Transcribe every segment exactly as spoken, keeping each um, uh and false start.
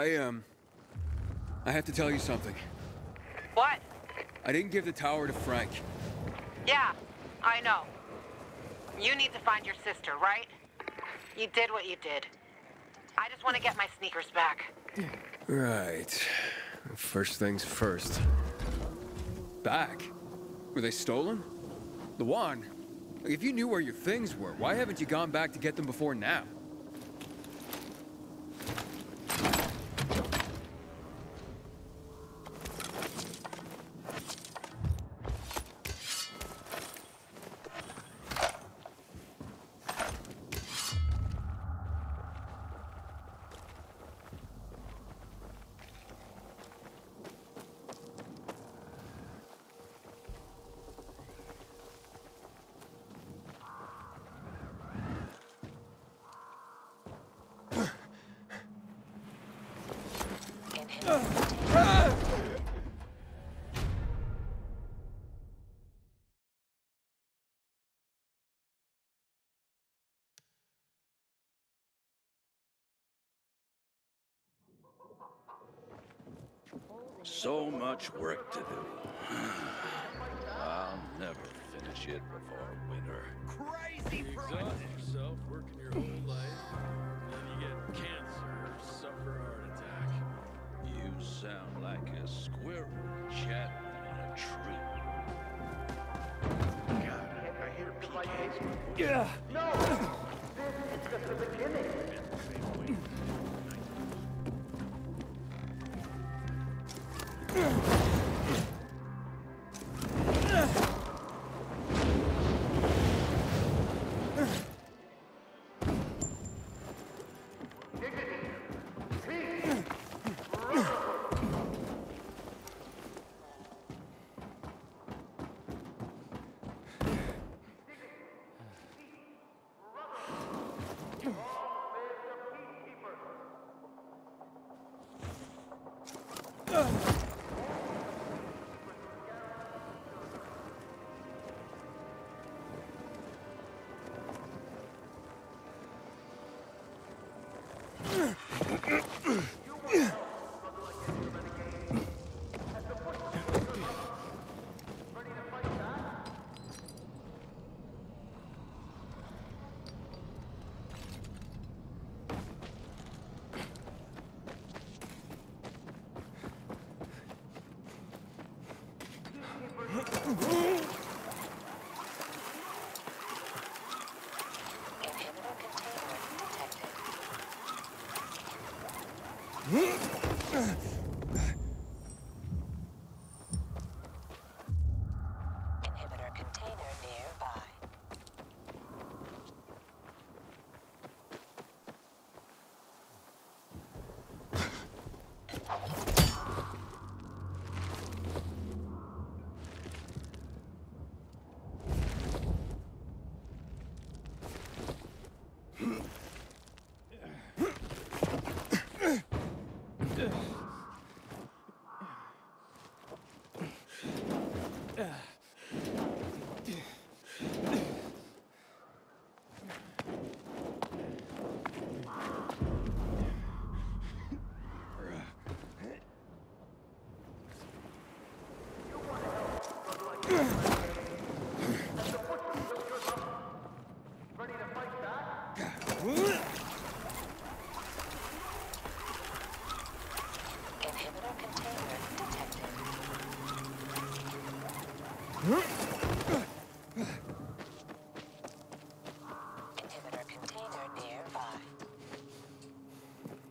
I, um... I have to tell you something. What? I didn't give the tower to Frank. Yeah, I know. You need to find your sister, right? You did what you did. I just want to get my sneakers back. Right. First things first. Back? Were they stolen? Lawan, if you knew where your things were, why haven't you gone back to get them before now? So much work to do. I'll never finish it before winter. Crazy person! You exhaust yourself working your whole life, then you get cancer or suffer a heart attack. You sound like a squirrel chatting on a tree. God, I hear P Ks. Yeah. No! This is just the beginning.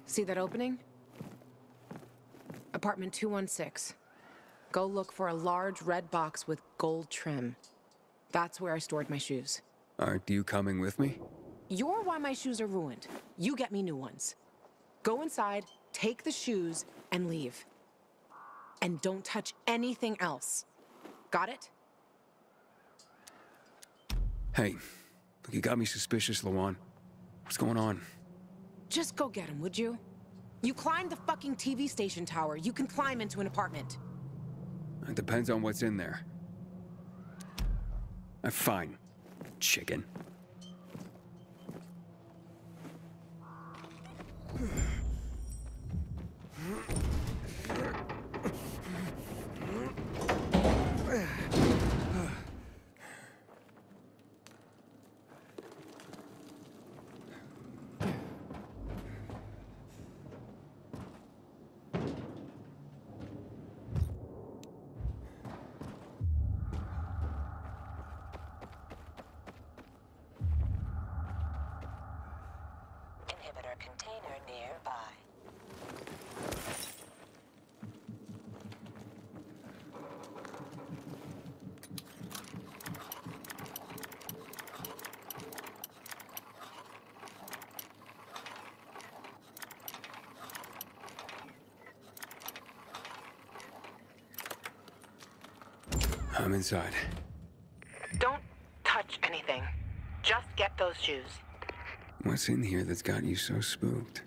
See that opening? Apartment two one six. Go look for a large red box with gold trim. That's where I stored my shoes. Aren't you coming with me? You're why my shoes are ruined. You get me new ones. Go inside, take the shoes, and leave. And don't touch anything else. Got it? Hey, look, you got me suspicious, Lawan. What's going on? Just go get him, would you? You climbed the fucking T V station tower. You can climb into an apartment. It depends on what's in there. I'm fine, chicken. Container nearby. I'm inside. Don't touch anything. Just get those shoes. What's in here that's got you so spooked?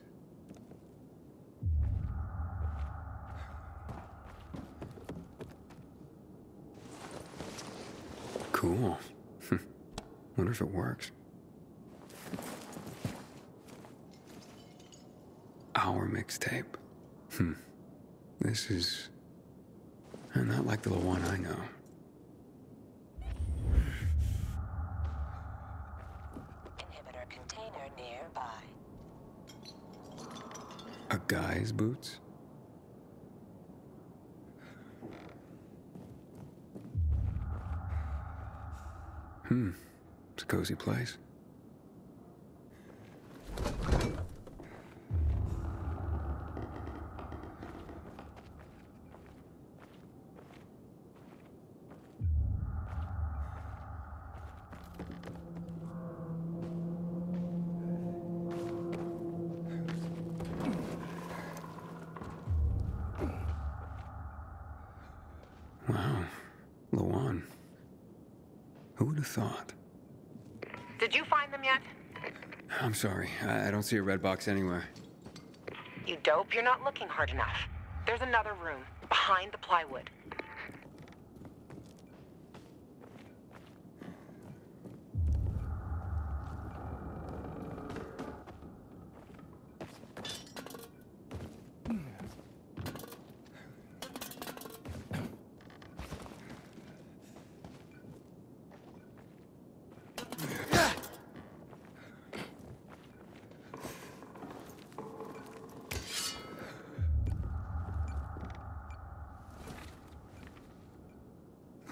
Cool. Wonder if it works. Our mixtape. Hmm. This is not like the Lawan I know. Guy's boots? Hmm. It's a cozy place. Sorry, I don't see a red box anywhere. You dope, you're not looking hard enough. There's another room, behind the plywood.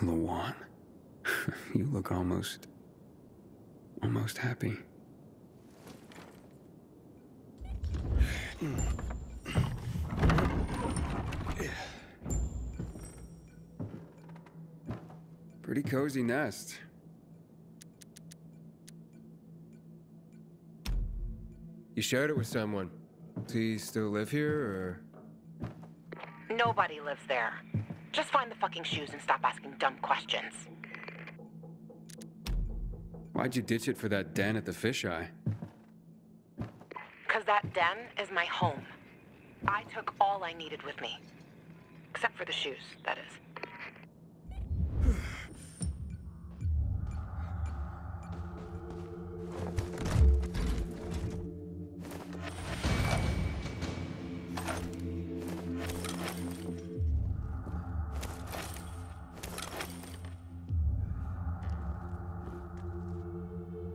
Lawan, you look almost, almost happy. Pretty cozy nest. You shared it with someone. Do you still live here, or? Nobody lives there. Just find the fucking shoes and stop asking dumb questions. Why'd you ditch it for that den at the Fisheye? Because that den is my home. I took all I needed with me. Except for the shoes, that is.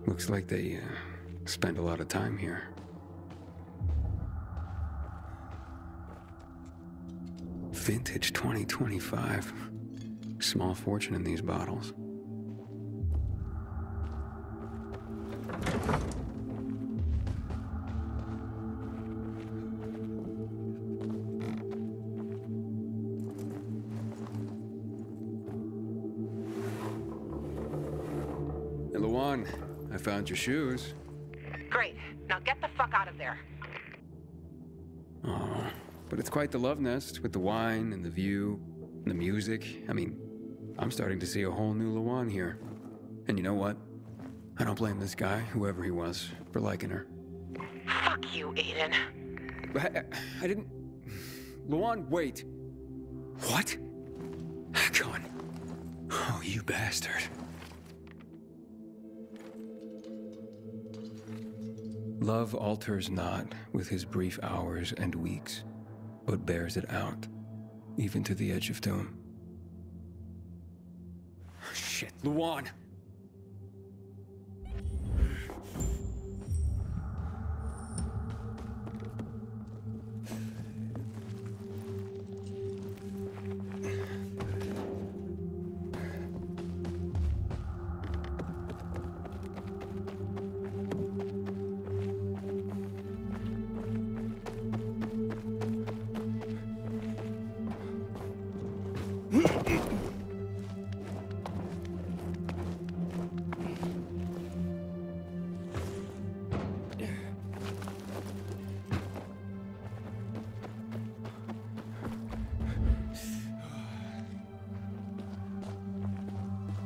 Looks like they uh, spend a lot of time here. Vintage twenty twenty-five. Small fortune in these bottles. Hey, Lawan. I found your shoes. Great. Now get the fuck out of there. Oh, but it's quite the love nest with the wine and the view and the music. I mean, I'm starting to see a whole new Lawan here. And you know what? I don't blame this guy, whoever he was, for liking her. Fuck you, Aiden. I, I didn't... Lawan, wait. What? Hakon. Oh, you bastard. Love alters not with his brief hours and weeks, but bears it out, even to the edge of doom. Shit, Lawan!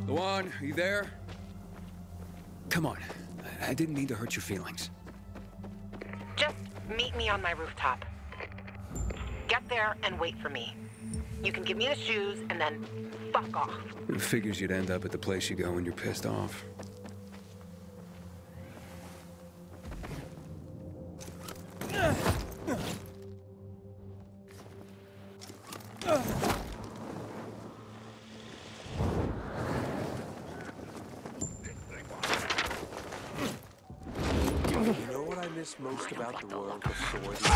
Lawan, are you there? Come on. I didn't mean to hurt your feelings. Just meet me on my rooftop. Get there and wait for me. You can give me the shoes and then fuck off. It figures you'd end up at the place you go when you're pissed off. Most about the world of swords.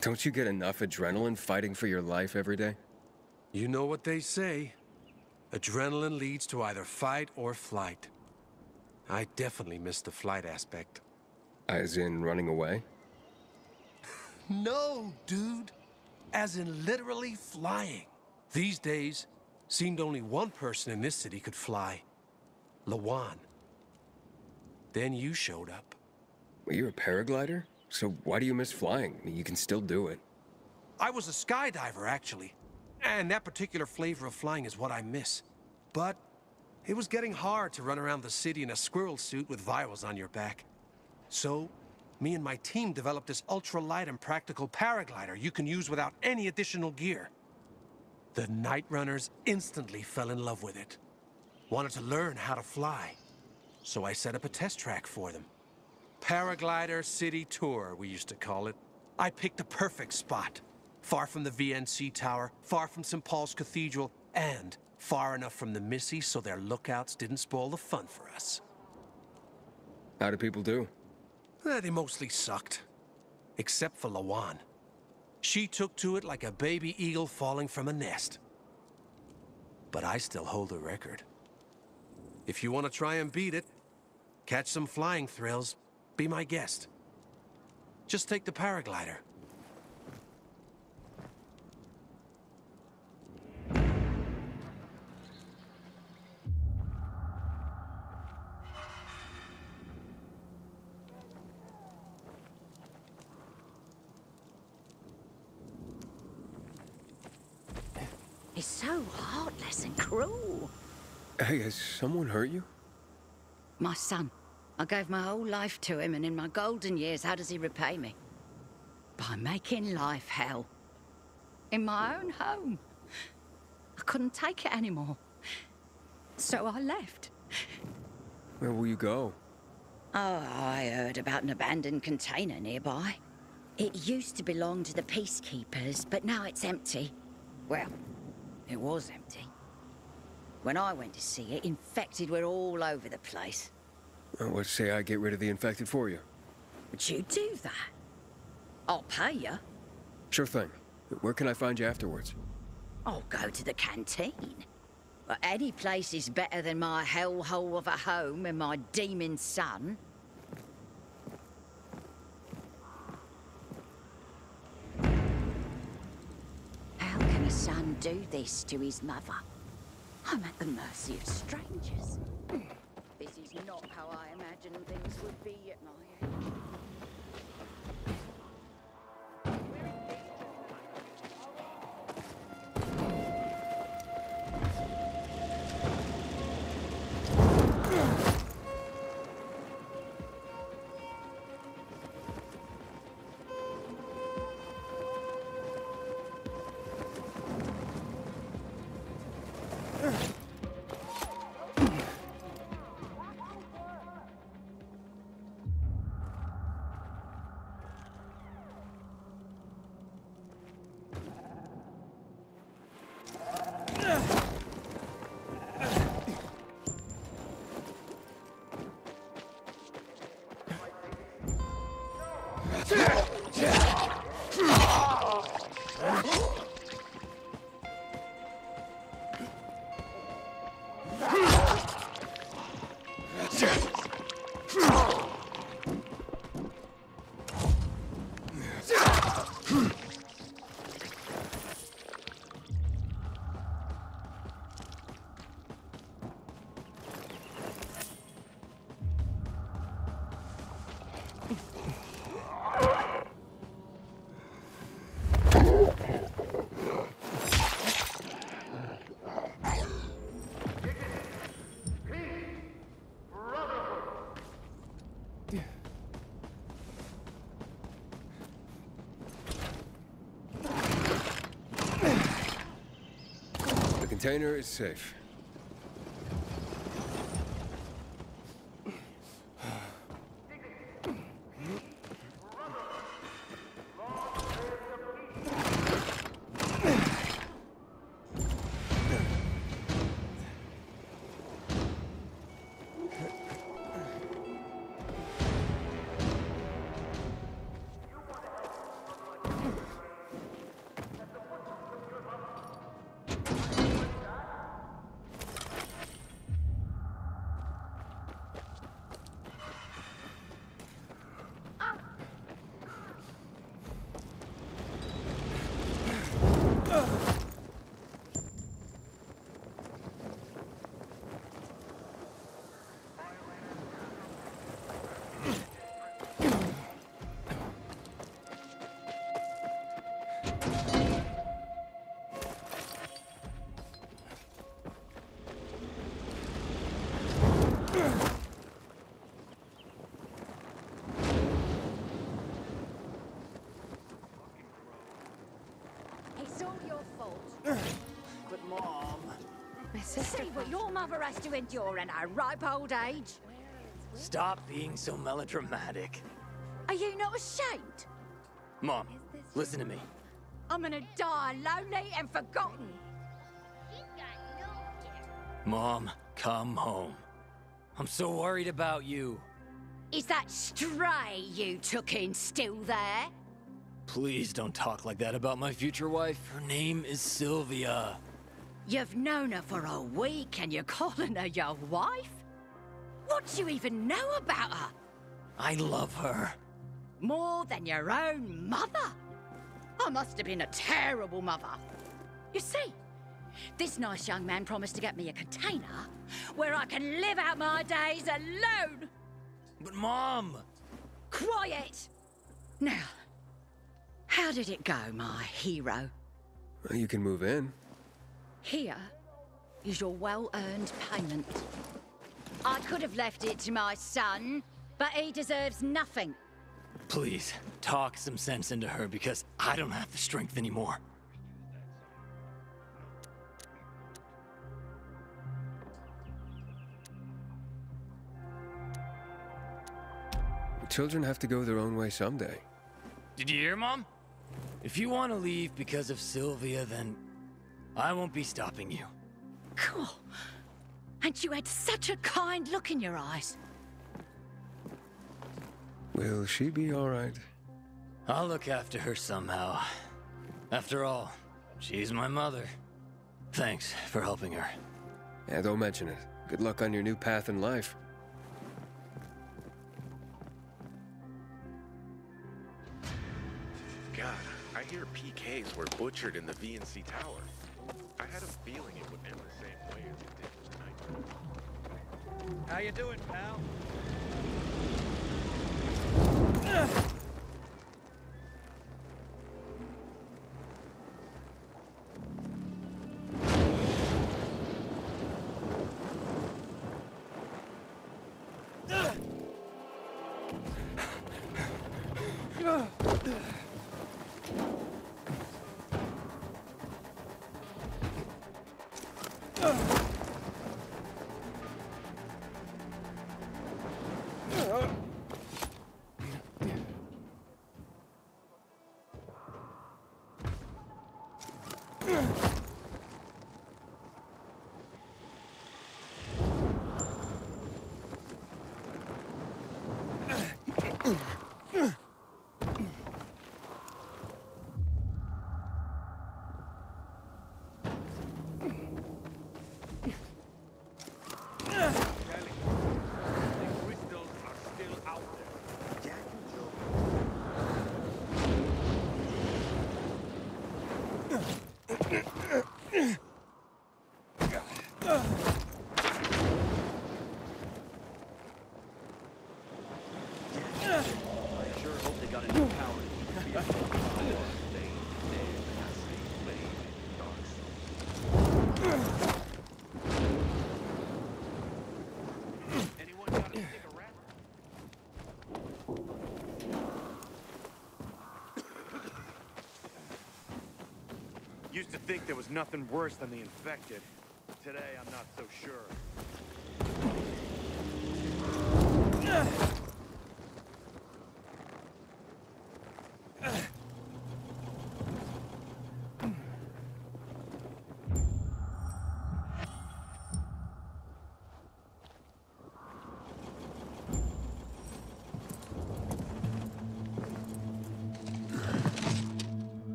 Don't you get enough adrenaline fighting for your life every day? You know what they say. Adrenaline leads to either fight or flight. I definitely missed the flight aspect. As in running away? No, dude. As in literally flying. These days, seemed only one person in this city could fly. Lawan. Then you showed up. Well, you're a paraglider? So why do you miss flying? I mean, you can still do it. I was a skydiver, actually. And that particular flavor of flying is what I miss. But it was getting hard to run around the city in a squirrel suit with virals on your back. So, me and my team developed this ultra-light and practical paraglider you can use without any additional gear. The Night Runners instantly fell in love with it. Wanted to learn how to fly. So I set up a test track for them. Paraglider City Tour, we used to call it. I picked the perfect spot. Far from the V N C Tower, far from Saint Paul's Cathedral, and far enough from the Missy so their lookouts didn't spoil the fun for us. How do people do? Eh, they mostly sucked. Except for Lawan. She took to it like a baby eagle falling from a nest. But I still hold the record. If you want to try and beat it, catch some flying thrills, be my guest. Just take the paraglider. He's so heartless and cruel. Hey, has someone hurt you? My son. I gave my whole life to him, and in my golden years, how does he repay me? By making life hell. In my own home. I couldn't take it anymore. So I left. Where will you go? Oh, I heard about an abandoned container nearby. It used to belong to the peacekeepers, but now it's empty. Well... it was empty. When I went to see it, infected were all over the place. Well, let's say I get rid of the infected for you. Would you do that? I'll pay you. Sure thing. Where can I find you afterwards? I'll go to the canteen. But any place is better than my hellhole of a home and my demon son. Son do this to his mother? I'm at the mercy of strangers. This is not how I imagined things would be at my age. The container is safe. See what your mother has to endure in her ripe old age. Stop being so melodramatic. Are you not ashamed? Mom, listen to me. I'm gonna die lonely and forgotten. Mom, come home. I'm so worried about you. Is that stray you took in still there? Please don't talk like that about my future wife. Her name is Sylvia. You've known her for a week and you're calling her your wife? What do you even know about her? I love her. More than your own mother? I must have been a terrible mother. You see, this nice young man promised to get me a container where I can live out my days alone. But Mom! Quiet! Now, how did it go, my hero? Well, you can move in. Here is your well-earned payment. I could have left it to my son, but he deserves nothing. Please, talk some sense into her, because I don't have the strength anymore. Children have to go their own way someday. Did you hear, Mom? If you want to leave because of Sylvia, then I won't be stopping you. Cool. And you had such a kind look in your eyes. Will she be all right? I'll look after her somehow. After all, she's my mother. Thanks for helping her. Yeah, don't mention it. Good luck on your new path in life. God, I hear P Ks were butchered in the V N C Tower. I had a feeling it would end the same way as it did tonight. How you doing, pal? Ugh. Used to think there was nothing worse than the infected. Today, I'm not so sure.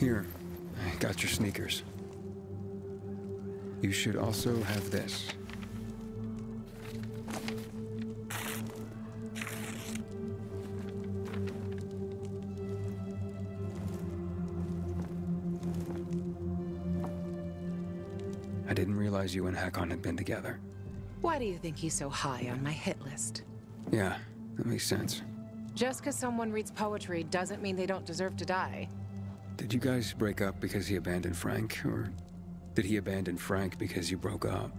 Here, I got your sneakers. You should also have this. I didn't realize you and Hakon had been together. Why do you think he's so high on my hit list? Yeah, that makes sense. Just because someone reads poetry doesn't mean they don't deserve to die. Did you guys break up because he abandoned Frank, or did he abandon Frank because you broke up?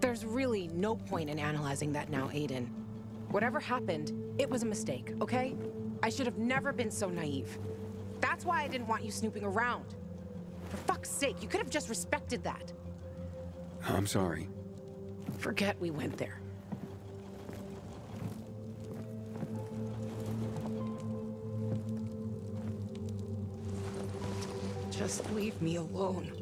There's really no point in analyzing that now, Aiden. Whatever happened, it was a mistake, okay? I should have never been so naive. That's why I didn't want you snooping around. For fuck's sake, you could have just respected that. I'm sorry. Forget we went there. Just leave me alone.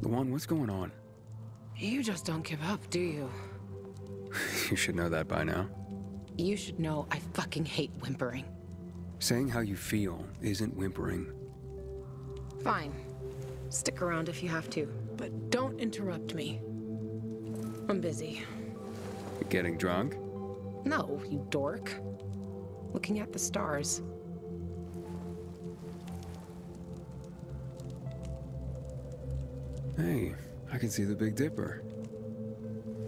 Lawan, what's going on? You just don't give up, do you? You should know that by now. You should know I fucking hate whimpering. Saying how you feel isn't whimpering. Fine. Stick around if you have to, but don't interrupt me. I'm busy. You're getting drunk? No, you dork. Looking at the stars. Hey, I can see the Big Dipper.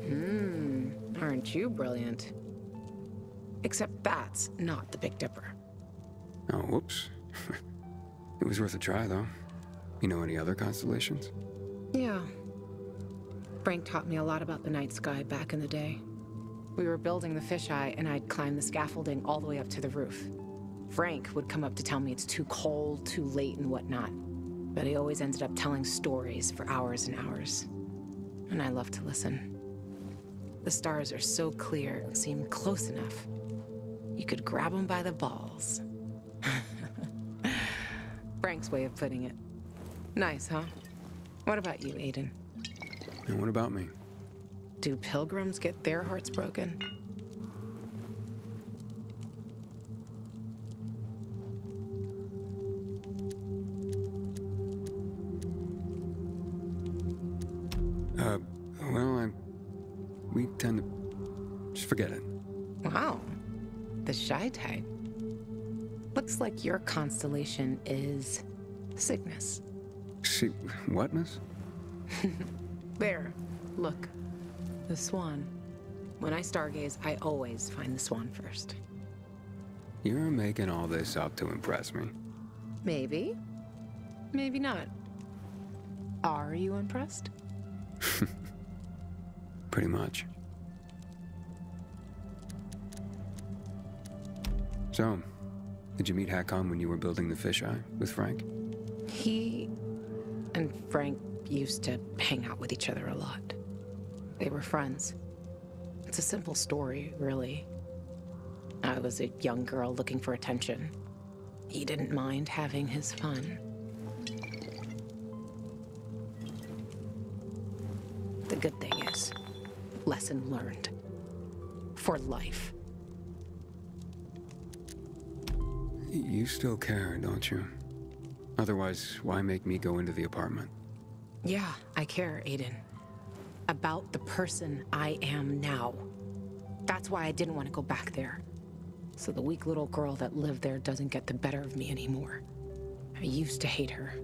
Hmm, aren't you brilliant? Except that's not the Big Dipper. Oh, whoops. It was worth a try, though. You know any other constellations? Yeah. Frank taught me a lot about the night sky back in the day. We were building the Fisheye, and I'd climb the scaffolding all the way up to the roof. Frank would come up to tell me it's too cold, too late, and whatnot. But he always ended up telling stories for hours and hours. And I love to listen. The stars are so clear and seem close enough. You could grab them by the balls. Frank's way of putting it. Nice, huh? What about you, Aiden? And what about me? Do pilgrims get their hearts broken? Uh, well, I... we tend to... just forget it. Wow. The shy type. Looks like your constellation is... Cygnus. She... what, miss? There. Look. The swan. When I stargaze, I always find the swan first. You're making all this up to impress me. Maybe. Maybe not. Are you impressed? Pretty much. So, did you meet Hakon when you were building the Fisheye with Frank? He and Frank used to hang out with each other a lot. They were friends. It's a simple story, really. I was a young girl looking for attention. He didn't mind having his fun. good thing is, lesson learned. For life. You still care, don't you? Otherwise, why make me go into the apartment? Yeah, I care, Aiden. About the person I am now. That's why I didn't want to go back there. So the weak little girl that lived there doesn't get the better of me anymore. I used to hate her.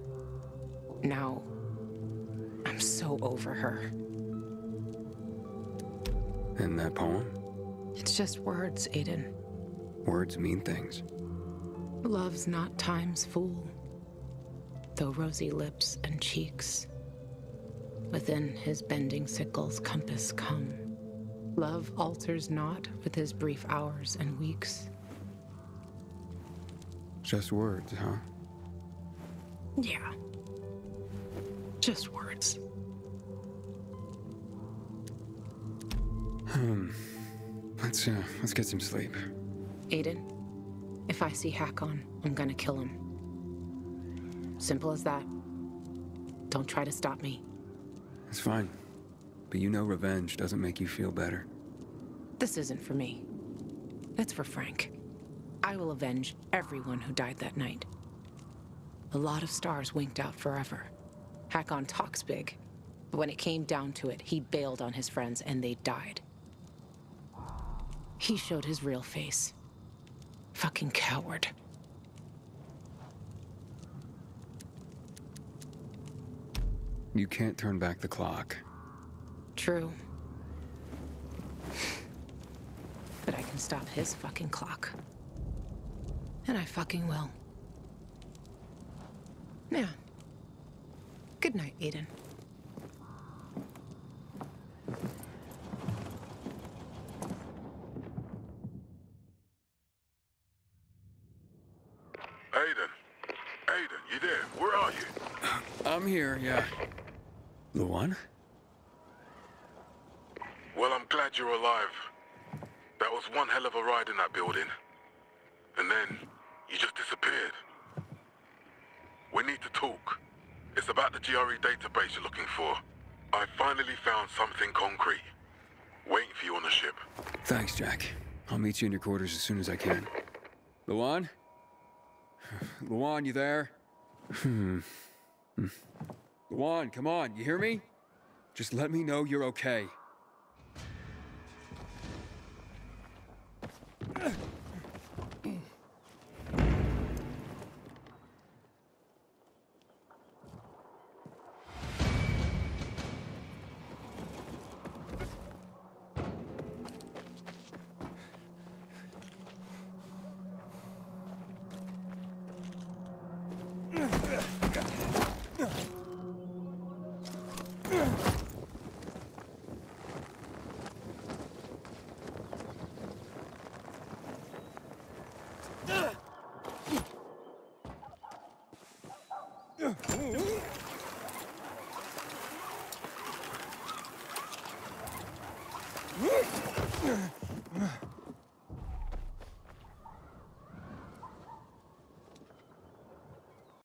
Now, I'm so over her. And that poem? It's just words, Aiden. Words mean things. Love's not time's fool, though rosy lips and cheeks within his bending sickle's compass come. Love alters not with his brief hours and weeks. Just words, huh? Yeah. Just words. Um, let's, uh, let's get some sleep. Aiden, if I see Hakon, I'm gonna kill him. Simple as that. Don't try to stop me. It's fine. But you know revenge doesn't make you feel better. This isn't for me. It's for Frank. I will avenge everyone who died that night. A lot of stars winked out forever. Hakon talks big, but when it came down to it, he bailed on his friends and they died. He showed his real face. Fucking coward. You can't turn back the clock. True. But I can stop his fucking clock. And I fucking will. Yeah. Good night, Aiden. Aiden. Aiden, you there? Where are you? I'm here, yeah. Lawan? Well, I'm glad you're alive. That was one hell of a ride in that building. And then, you just disappeared. We need to talk. It's about the G R E database you're looking for. I finally found something concrete. Waiting for you on the ship. Thanks, Jack. I'll meet you in your quarters as soon as I can. Lawan? Lawan, you there? Hmm. Lawan, come on, you hear me? Just let me know you're okay. Ugh!